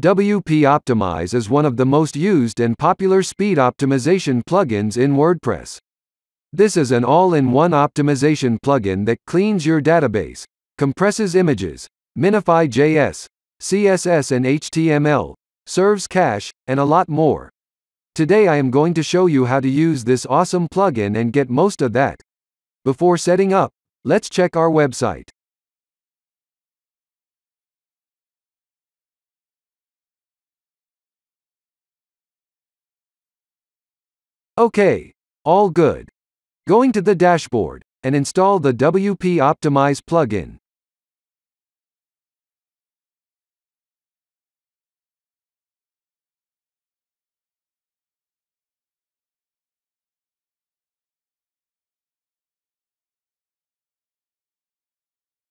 WP-Optimize is one of the most used and popular speed optimization plugins in WordPress. This is an all-in-one optimization plugin that cleans your database, compresses images, minifies JS, CSS and HTML, serves cache, and a lot more. Today I am going to show you how to use this awesome plugin and get most of that. Before setting up, let's check our website. Okay, all good. Going to the dashboard, and install the WP-Optimize plugin.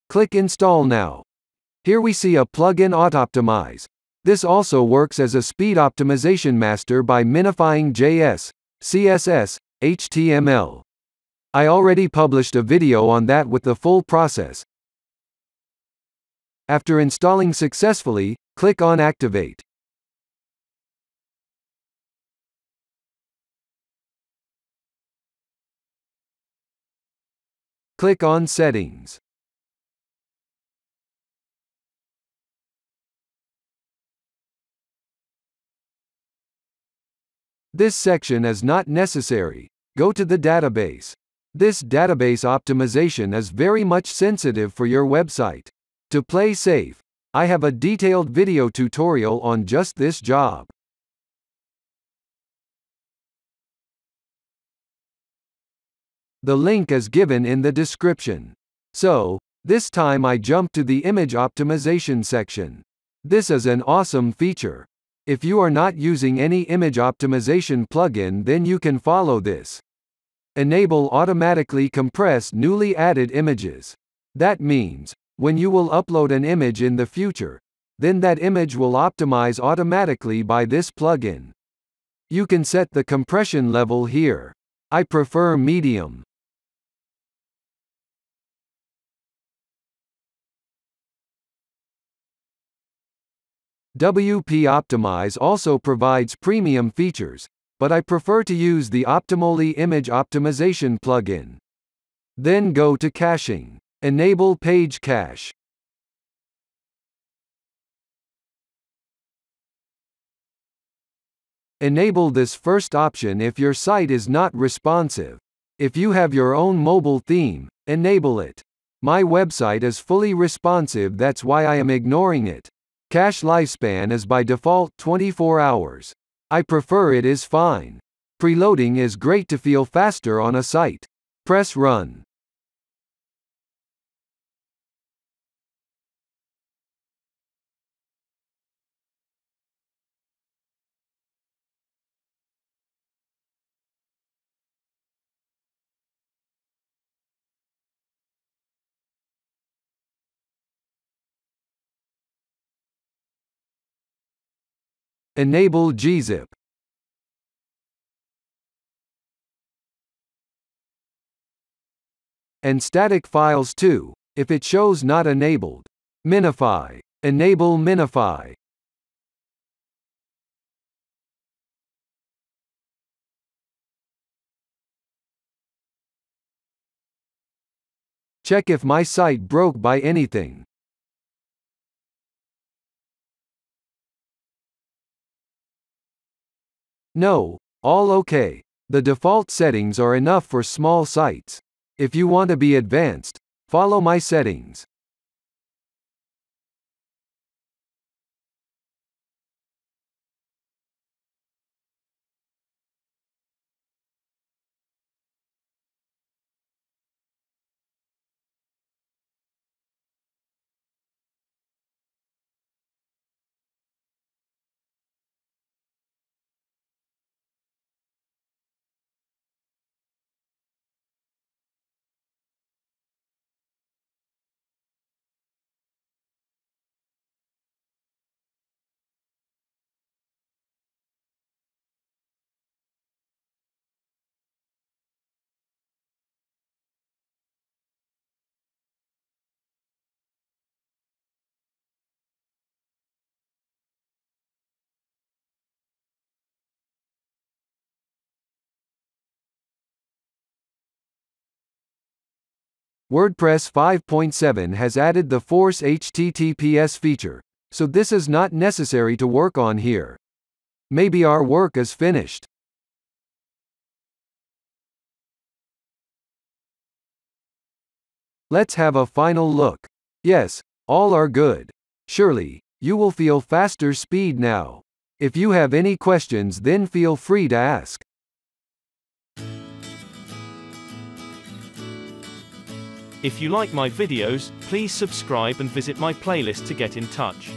Click Install now. Here we see a plugin Autoptimize. This also works as a speed optimization master by minifying JS, CSS, HTML. I already published a video on that with the full process. After installing successfully, click on Activate. Click on Settings. This section is not necessary. Go to the database. This database optimization is very much sensitive for your website. To play safe, I have a detailed video tutorial on just this job. The link is given in the description. So, this time I jump to the image optimization section. This is an awesome feature. If you are not using any image optimization plugin, then you can follow this. Enable automatically compress newly added images. That means, when you will upload an image in the future, then that image will optimize automatically by this plugin. You can set the compression level here. I prefer medium. WP-Optimize also provides premium features, but I prefer to use the Optimole Image Optimization plugin. Then go to Caching. Enable Page Cache. Enable this first option if your site is not responsive. If you have your own mobile theme, enable it. My website is fully responsive, that's why I am ignoring it. Cache lifespan is by default 24 hours. I prefer it is fine. Preloading is great to feel faster on a site. Press Run. Enable Gzip. And static files too, if it shows not enabled. Minify. Enable Minify. Check if my site broke by anything. No, all okay. The default settings are enough for small sites. If you want to be advanced, follow my settings. WordPress 5.7 has added the Force HTTPS feature, so this is not necessary to work on here. Maybe our work is finished. Let's have a final look. Yes, all are good. Surely, you will feel faster speed now. If you have any questions, then feel free to ask. If you like my videos, please subscribe and visit my playlist to get in touch.